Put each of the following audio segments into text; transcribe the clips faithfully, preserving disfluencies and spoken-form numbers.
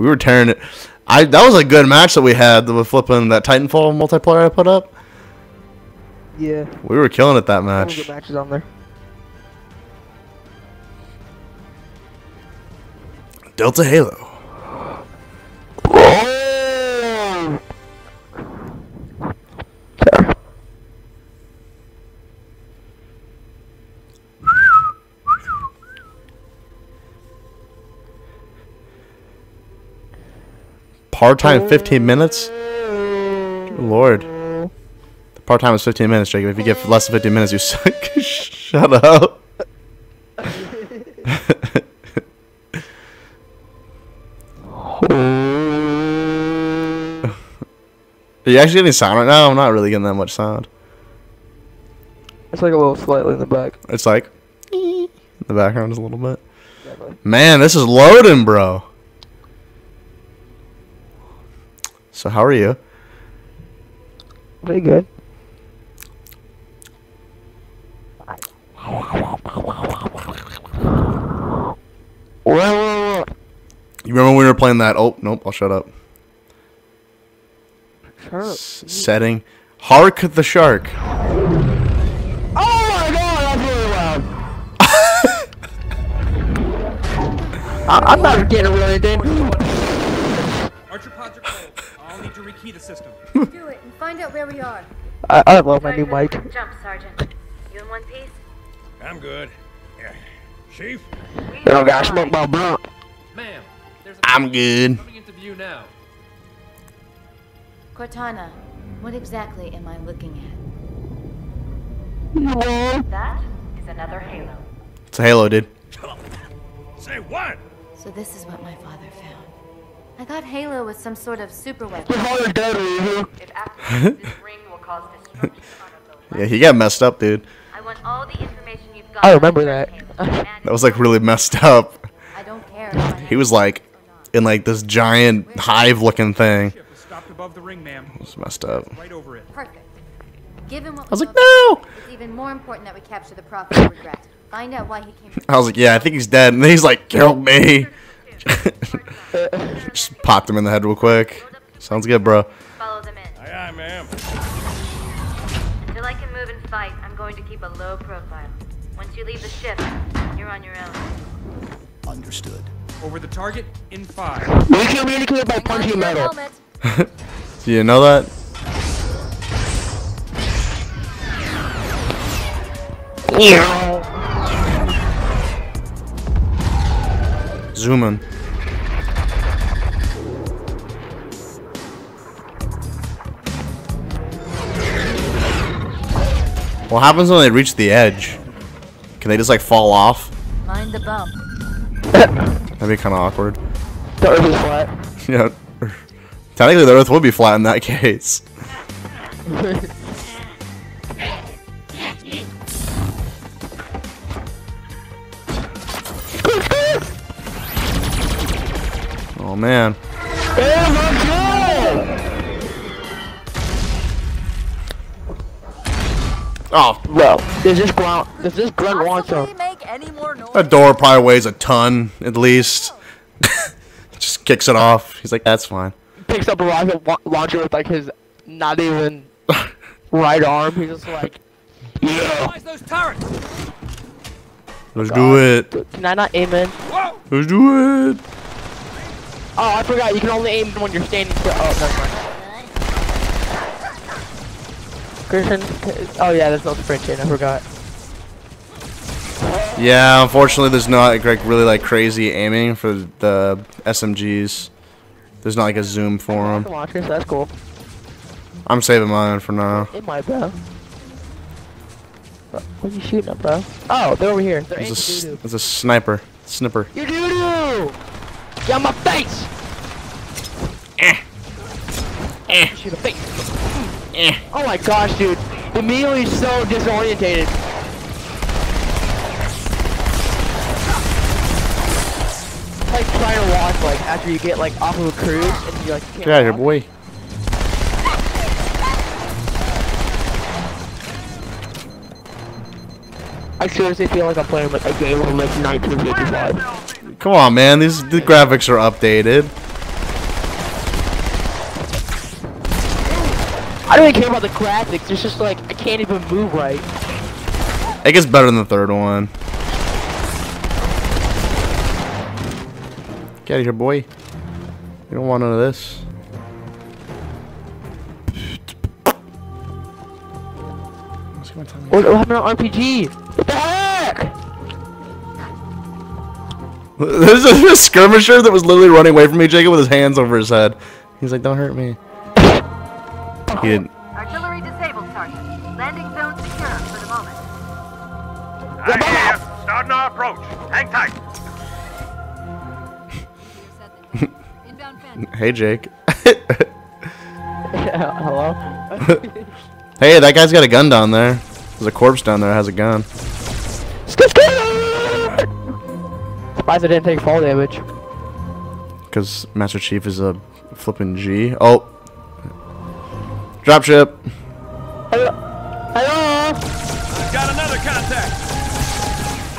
We were tearing it. I that was a good match that we had with flipping that Titanfall multiplayer I put up. Yeah. We were killing it that match. Good matches on there. Delta Halo. Part-time fifteen minutes? Good Lord. The part-time is fifteen minutes, Jacob. If you get less than fifteen minutes, you suck. Shut up. Are you actually getting sound right now? I'm not really getting that much sound. It's like a little slightly in the back. It's like... in the background is a little bit. Exactly. Man, this is loading, bro. So how are you? Pretty good. You remember when we were playing that? Oh, nope, I'll shut up. Shark. Setting. Hark the shark. Oh my god, that's really loud. I I'm not getting really dangerous. Key to system. Do it and find out where we are. I, I love my new mic. Jump, Sergeant. You in one piece? I'm good. Yeah. Chief? Oh gosh, my bro. Ma'am, there's a I'm good. Coming into view now. Cortana, what exactly am I looking at? No. That is another Halo. It's a Halo, dude. Say what? So this is what my father found. I thought Halo was some sort of super weapon. Yeah, he got messed up, dude. I want all the information you've got. I remember that. That was like really messed up. I don't care. He was like in like this giant hive looking thing. It was messed up. Perfect. Given what I was like, no! It's even more important that we capture the prophet of regret. Find out why he came. I was like, yeah, I think he's dead. And then he's like, kill me. Just popped him in the head real quick. Sounds good, bro. Follow them in. Aye, aye, ma'am. Until I can move and fight, I'm going to keep a low profile. Once you leave the ship, you're on your own. Understood. Over the target in five. We communicate by punching metal. Do you know that? Yeah. Zoom in. What happens when they reach the edge? Can they just like fall off? Mind the bump. That'd be kind of awkward. The earth is flat. Yeah. Technically, the earth would be flat in that case. Oh man. Oh my god! Oh well. Does this grunt does this grunt want to make any more noise? That door probably weighs a ton at least. Just kicks it off. He's like, that's fine. Picks up a rocket launcher with like his not even right arm. He's just like, yeah. Those turrets. Let's god. do it. Can I not aim in? Whoa. Let's do it. Oh, I forgot. You can only aim when you're standing still. Oh, never mind. Christian. Oh, yeah, there's no sprint chain. I forgot. Yeah, unfortunately, there's not like really like crazy aiming for the S M Gs. There's not like a zoom for them. Launchers, that's cool. I'm saving mine for now. It might, bro. What are you shooting at, bro? Oh, they're over here. They're there's a, there's a sniper. Snipper. You doo doo! Get on my face! Eh. Eh. Shoot a face. Eh. Oh my gosh, dude. Immediately so disorientated. Like trying to walk, like after you get like off of a cruise and you like can't. Get out of here, boy. I seriously feel like I'm playing like a game of like nineteen fifty-five. Come on, man. These the graphics are updated. I don't even care about the graphics. It's just like I can't even move right. It gets better than the third one. Get out of here, boy. You don't want none of this. What's going on? What happened to R P G? What the heck? There's a skirmisher that was literally running away from me, Jacob, with his hands over his head. He's like, "Don't hurt me." He didn't. Artillery disabled, Sergeant. Landing zone secure for the moment. I starting our approach. Hang tight. Hey, Jake. Hello? Hey, that guy's got a gun down there. There's a corpse down there that has a gun. Surprised I didn't take fall damage. Because Master Chief is a flippin' G. Oh. Dropship. Hello. Hello. I've got another contact.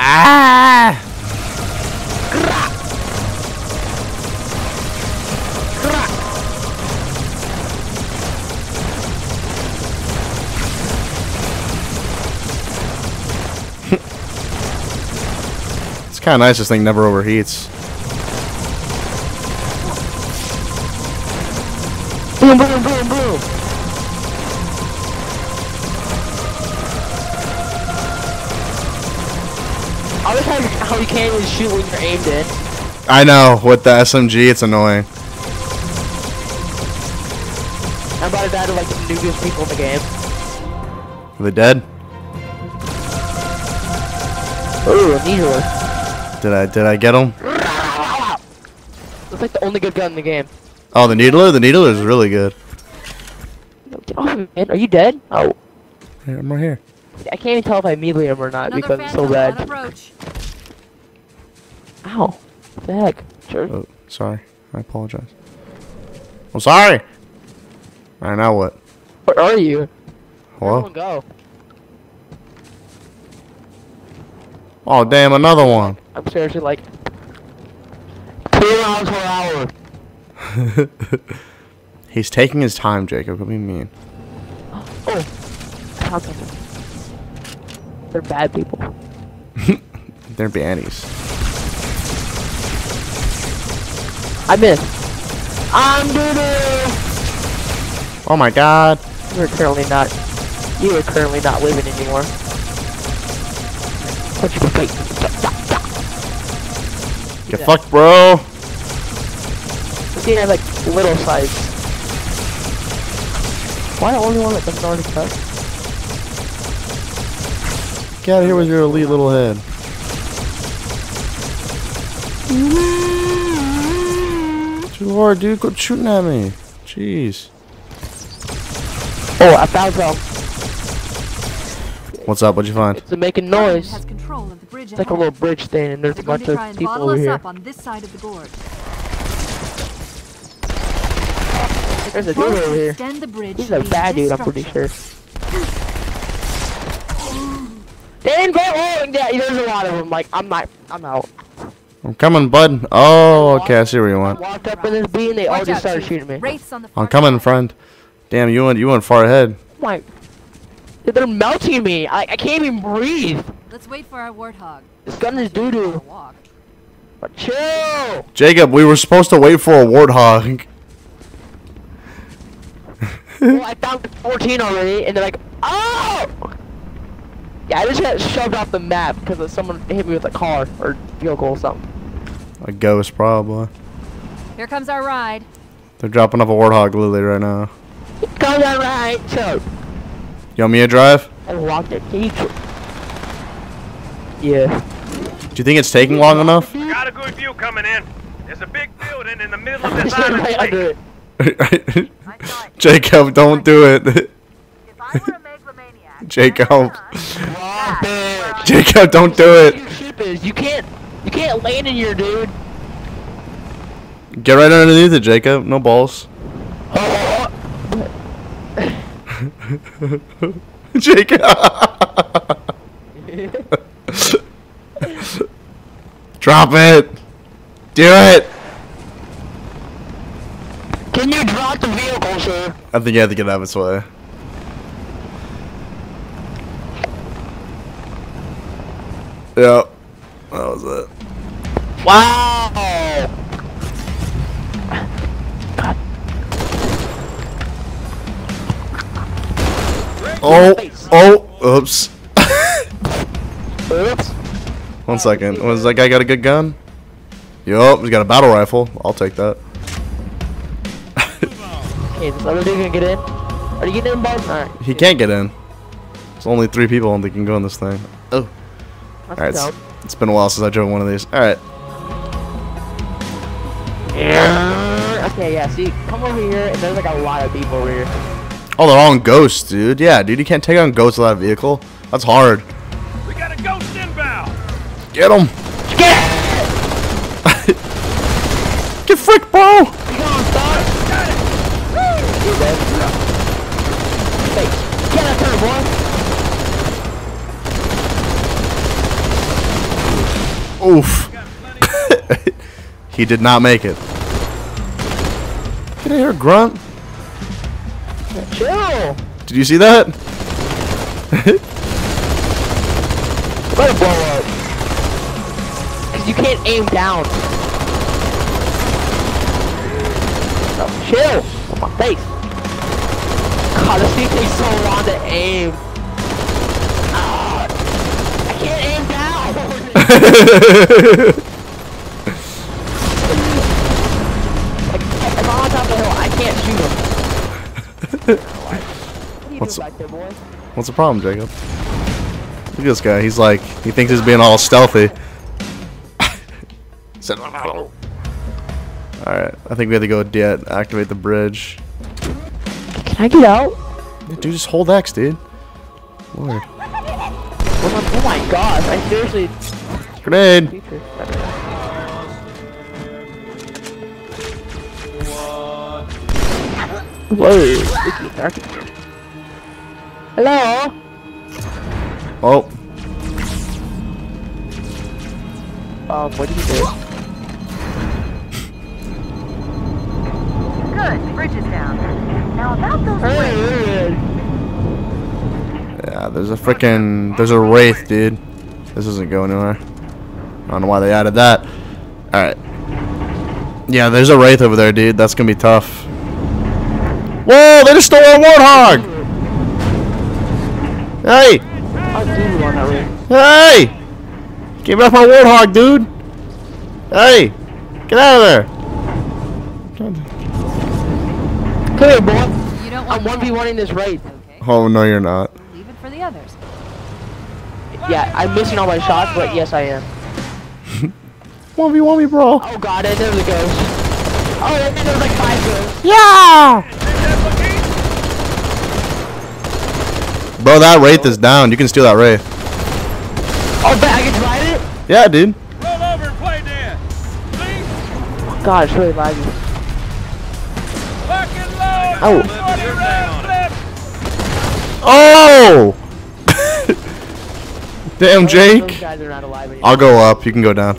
Ah. Crack. Crack. It's kind of nice. This thing never overheats. Boom! Boom! Boom! Boom! I wish I how you can't even shoot when you're aimed in. I know, with the S M G, it's annoying. I'm about to die to like the newest people in the game. Are they dead? Ooh, a needler. Did I did I get him? It's like the only good gun in the game. Oh, the needler? The needler is really good. Get off me, man. Are you dead? Oh. Here, I'm right here. I can't even tell if I immediately am or not. Another because it's so bad. Ow. What the heck? Sure. Oh, sorry. I apologize. I'm sorry! Alright, now what? Where are you? Hello? Where'd everyone go? Oh, damn, another one. I'm seriously like... Two miles per hour. He's taking his time, Jacob. What do you mean? Oh. How something. They're bad people. They're bannies. I missed. I'm doo-doo! Oh my god. You're currently not... You are currently not living anymore. Punch your face. Get yeah. fucked, bro! This thing has like little size. Why the only one that doesn't already cut? Get out of here with your elite little head. Too hard, dude. Quit shooting at me. Jeez. Oh, I found some. What's up? What'd you find? They're making noise. It's like a little bridge thing, and there's a bunch of people over here. There's a dude over here. He's a bad dude, I'm pretty sure. They didn't go wrong. Yeah, there's a lot of them. Like, I'm not. I'm out. I'm coming, bud. Oh, okay. I see where you went. Walked up in this bee and they all just started shooting me. I'm coming, friend. Damn, you went. You went far ahead. Like, they're melting me. I, I can't even breathe. Let's wait for our warthog. This gun is doo doo. But chill. Jacob, we were supposed to wait for a warthog. Well, I found fourteen already, and they're like, oh. Yeah, I just got shoved off the map because someone hit me with a car or vehicle or something. A ghost, probably. Here comes our ride. They're dropping off a warthog lily right now. Here comes our ride, so. You want me to drive? I locked it. Yeah. Do you think it's taking long enough? I got a good view coming in. There's a big building in the middle of this island. Right under it. Jacob, don't do it. Jacob. Jacob, don't do it. Your ship is. You can't you can't land in here, dude. Get right underneath it, Jacob. No balls. Jacob. Drop it. Do it. Can you drop the vehicle, sir? I think you have to get out of its way. Yeah, that was it. Wow! God. Oh, oh, oops. Oops. One second. Was that guy got a good gun? Yup, he's got a battle rifle. I'll take that. Hey, is this other dude gonna get in? Are you getting in, bud? Alright. He can't get in. There's only three people and they can go in this thing. Oh. Alright, it's, it's been a while since I drove one of these. Alright. Okay, yeah, see, come over here, and there's like a lot of people over here. Oh, they're all on Ghost, dude. Yeah, dude, you can't take on Ghost without a vehicle. That's hard. We got a Ghost inbound! Get him! Get him! Get frick, bro! Come on, son! Got it! Woo! You're dead. Hey, get out of here, boy! Oof. He did not make it. Get in here, grunt. Chill. Did you see that? Let it blow up. Cause you can't aim down. No, chill. On my face. God, this thing takes so long to aim. I'm on top of the hill. I can't shoot him. What's, what's the problem, Jacob? Look at this guy. He's like, he thinks he's being all stealthy. Said, all right. I think we have to go de- activate the bridge. Can I get out? Dude, just hold X, dude. Lord. Oh my gosh, I seriously... Grenade! Whoa! Hello? Oh. Um, what did you do? Good, the bridge is down. Now about those... Hey. Yeah, there's a frickin', there's a Wraith, dude. This doesn't go anywhere. I don't know why they added that. Alright. Yeah, there's a Wraith over there, dude. That's gonna be tough. Whoa, they just stole our Warthog! Hey! Hey! Give me off my Warthog, dude! Hey! Get out of there! Come here, boy! You don't want I'm one v one-ing this Wraith. Oh, no, you're not. Others. Yeah, I'm missing all my shots, but yes, I am. one v one me, bro. Oh god, and there was a ghost. Oh, and then there was like five ghosts. Yeah! Bro, that Wraith is down. You can steal that Wraith. Oh, but I can drive it? Yeah, dude. Roll over and play dance, please. Oh, god, it's really laggy. Oh. Oh! Damn, Jake. I'll go up. You can go down.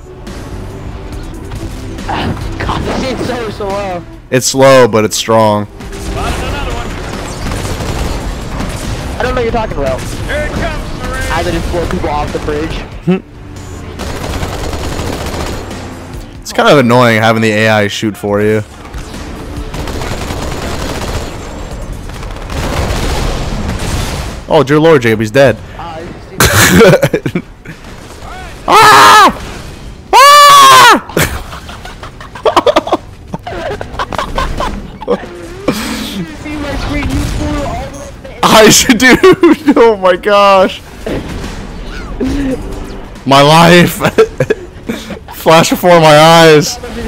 God, this is so slow. It's slow, but it's strong. I don't know what you're talking about. Here it comes, Marine. I just blow people off the bridge. It's kind of annoying having the A I shoot for you. Oh, dear Lord, Jacob, he's dead. Ah! Ah! I should do. Oh my gosh. My life. Flash before my eyes. Can't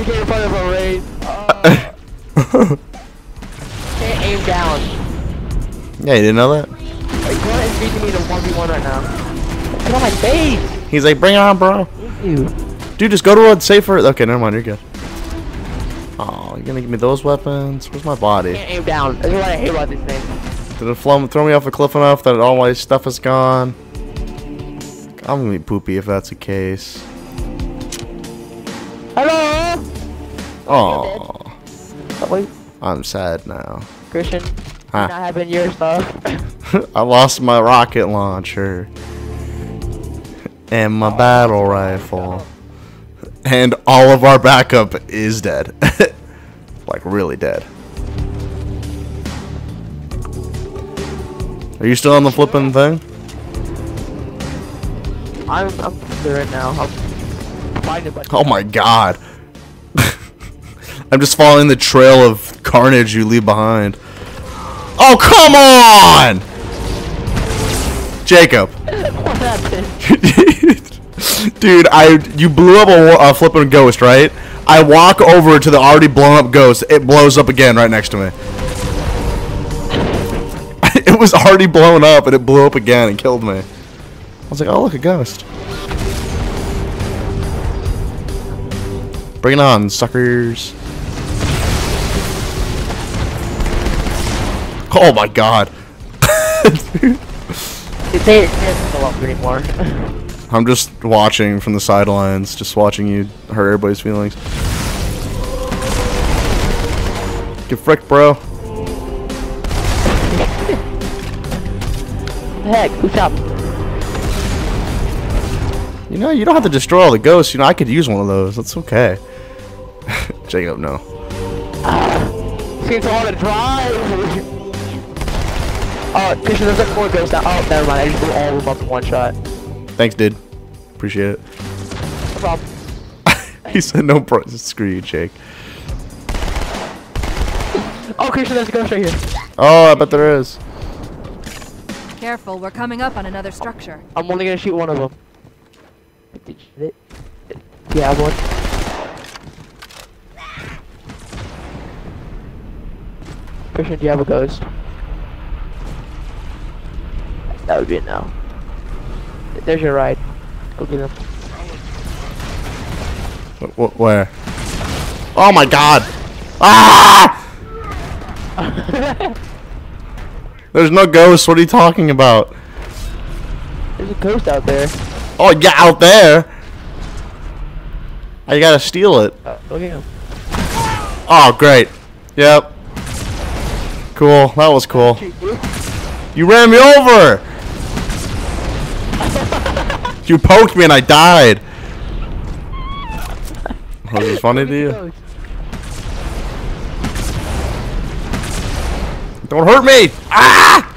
aim down. Yeah, you didn't know that? Like, Cortana is beating me to one v one right now. Get on my face! He's like, bring it on, bro. Ew. Dude, just go to a safer. Okay, never mind. You're good. Oh, you're gonna give me those weapons? Where's my body? I can't aim down. That's what I hate about this thing. Did it flum throw me off a cliff enough that all my stuff is gone? I'm gonna be poopy if that's the case. Hello. Oh. Wait. I'm sad now. Christian, huh. You're not having your stuff. I lost my rocket launcher. and my battle rifle. And all of our backup is dead. Like, really dead. Are you still on the flipping thing? I'm up there right now. I'll find it by oh my god. I'm just following the trail of carnage you leave behind. Oh, come on! Jacob. What happened? Dude, I you blew up a, a flipping ghost, right? I walk over to the already blown up ghost. It blows up again right next to me. It was already blown up, and it blew up again and killed me. I was like, oh, look, a ghost. Bring it on, suckers. Oh my god. They can't blow up anymore. I'm just watching from the sidelines, just watching you hurt everybody's feelings. Get fricked, bro. Heck, who's up? You know, you don't have to destroy all the ghosts. You know, I could use one of those. That's okay. Jacob, no. Uh, seems I want to drive. Oh, because there's like four ghosts now. Oh, never mind. I just blew all of them up in one shot. Thanks, dude. Appreciate it. No problem. He said no problem. Screw you, Jake. Oh, Christian, there's a ghost right here. Oh, I bet there is. Careful, we're coming up on another structure. I'm only gonna shoot one of them. Yeah, I won. Christian, do you have a ghost? That would be it now. There's your ride. Go get him. What, where? Oh my god! Ah! There's no ghosts. What are you talking about? There's a ghost out there. Oh yeah, out there. I gotta steal it. Uh, go get him. Oh great. Yep. Cool. That was cool. You ran me over. You poked me and I died. Was it funny to you? Don't hurt me! Ah!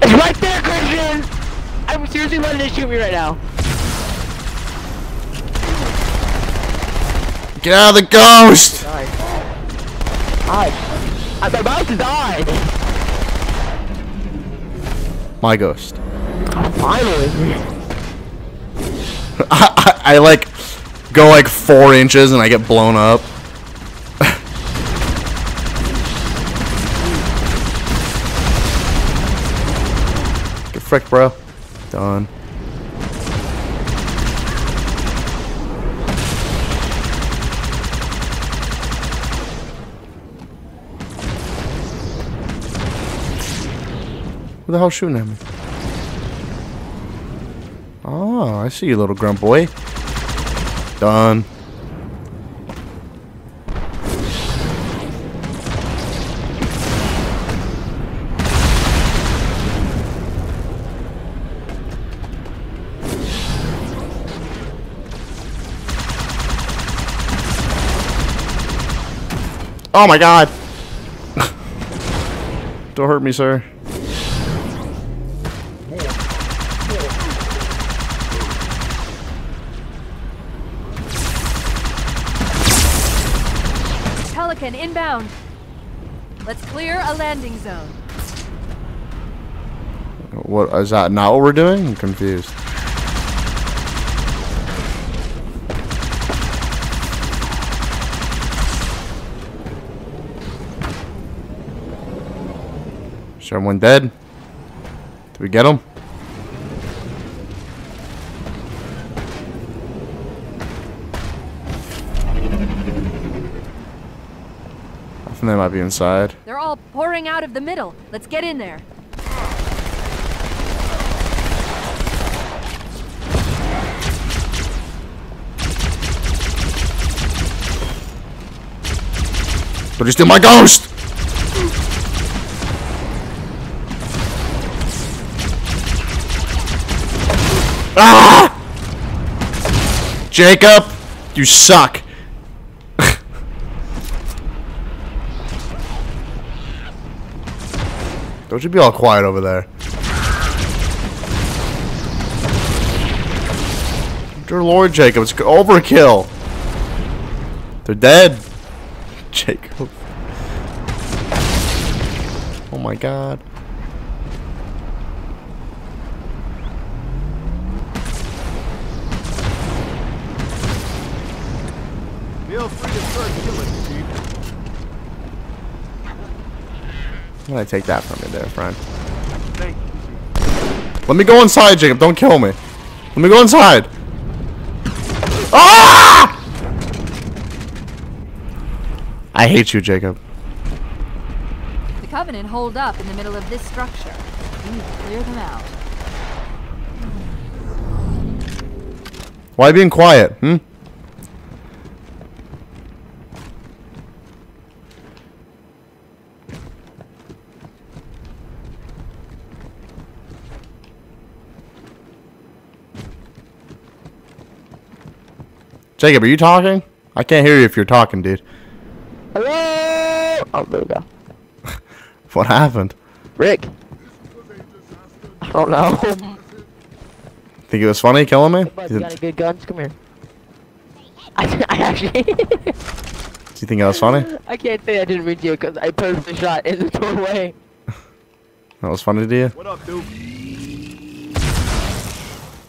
It's right there, Christian! I'm seriously letting it shoot me right now. Get out of the ghost! I, I'm about to die! My ghost. Finally! I, I, I like go like four inches and I get blown up. Frick, bro. Done. Who the hell's shooting at me? Oh, I see you, little grump boy. Done. Oh my god! Don't hurt me, sir. Pelican inbound. Let's clear a landing zone. What is that? Not what we're doing? I'm confused. Is everyone dead? Did we get him? I think they might be inside. They're all pouring out of the middle. Let's get in there. But you steal my ghost! Ah! Jacob, you suck. Don't you be all quiet over there. Dear Lord, Jacob, it's overkill. They're dead. Jacob. Oh my God. Feel free to start killing, Chief. I'm gonna take that from you there, friend. Thank you. Let me go inside, Jacob. Don't kill me. Let me go inside. Ah! I hate you, Jacob. The Covenant holed up in the middle of this structure. You need to clear them out. Why being quiet, hmm? Jacob, are you talking? I can't hear you if you're talking, dude. Hello? Oh, there we go. What happened? Rick. I don't know. Think it was funny killing me? Hey, you got a good gun? Come here. I, I actually... Do you think that was funny? I can't say I didn't read you because I posed the shot in the doorway. That was funny to you? What up, dude?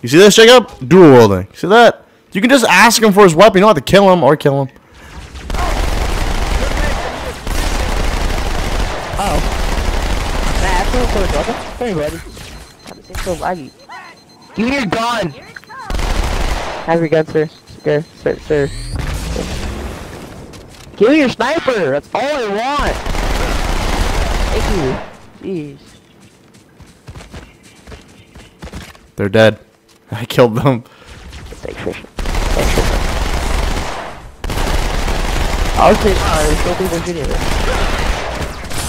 You see this, Jacob? Dual wielding. See that? You can just ask him for his weapon. You don't have to kill him or kill him. Oh. Give me your gun. Have your gun, sir. Sir, sir, sir. Give me your sniper. That's all I want. Thank you. Jeez. They're dead. I killed them. Thanks, Fisher. I was saying, oh, there's no video.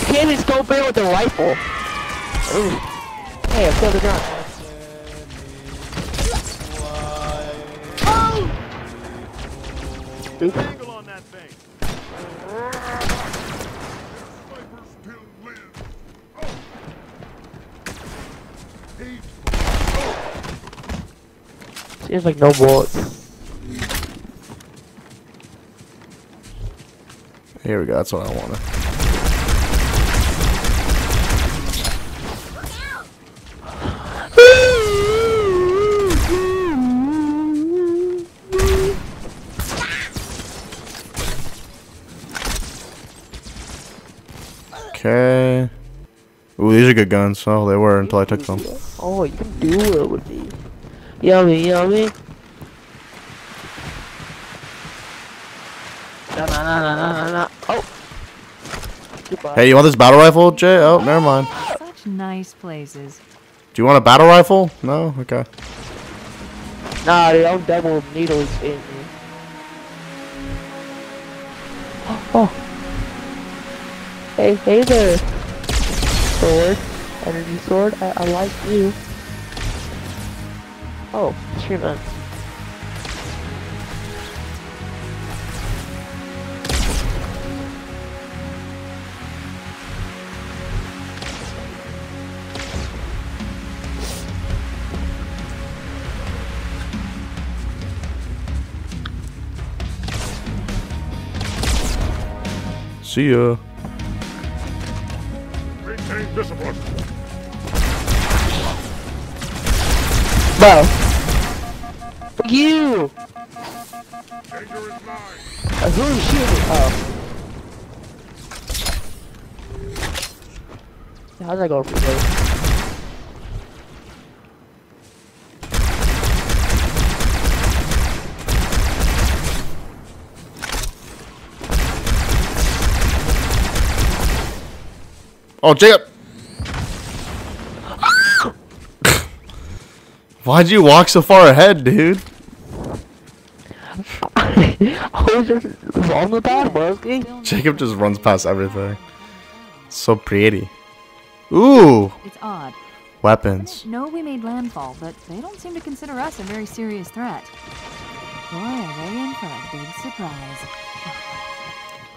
You can't just go in with a rifle. Ooh. Hey, I killed the gun. Oh! Oops. There's like no bullets. Here we go, that's what I wanted. Okay. Ooh, these are good guns. Oh, they were until I took them. Oh, you can do it with these. Yummy, yummy. No, no, no, no, no, no. Oh. Goodbye. Hey, you want this battle rifle, Jay? Oh, never mind. Such nice places. Do you want a battle rifle? No? Okay. Nah, dude, I'm dead with needles in me. Oh, oh. Hey, hey there. Sword. Energy sword. I, I like you. Oh, treatment. See ya. Maintain discipline. Wow. You! Uh, who are you shooting? Oh. How's that going for you? Oh, Jacob! Why'd you walk so far ahead, dude? I was just on the path, bro. Jacob just runs past everything. So pretty. Ooh. It's odd. Weapons. No, we made landfall, but they don't seem to consider us a very serious threat. Boy, are they in for a big surprise.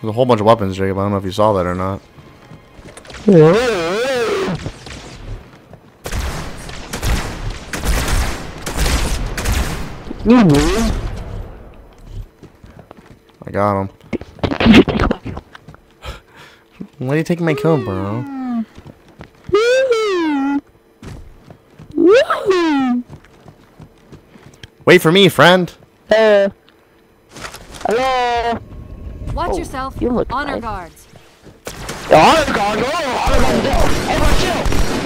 There's a whole bunch of weapons, Jacob. I don't know if you saw that or not. I got him. Why are you taking my kill, bro? Wait for me, friend. Hello. Hello. Watch oh, yourself. You look honor nice. Guards. The honor guard. Oh, honor guard.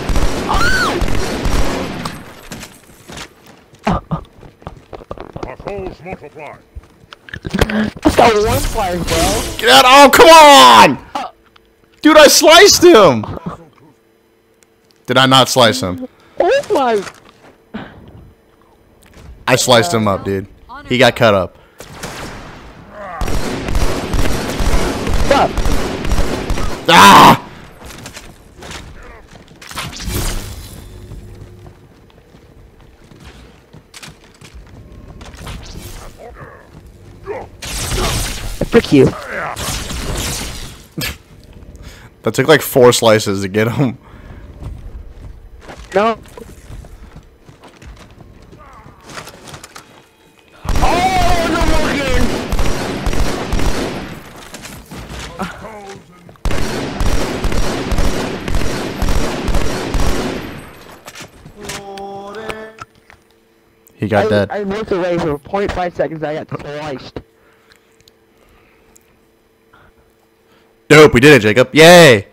Everyone chill. Oh. Our foes multiply. That's got one flyer, bro. Get out! Oh, come on! Uh. Dude, I sliced him. Did I not slice him? Oh my! I sliced uh, him up, dude. He got cut up. Stop. Ah! Frick you! That took like four slices to get him. No. He got I, dead. I moved away for zero point five seconds. I got sliced. Dope, we did it, Jacob. Yay!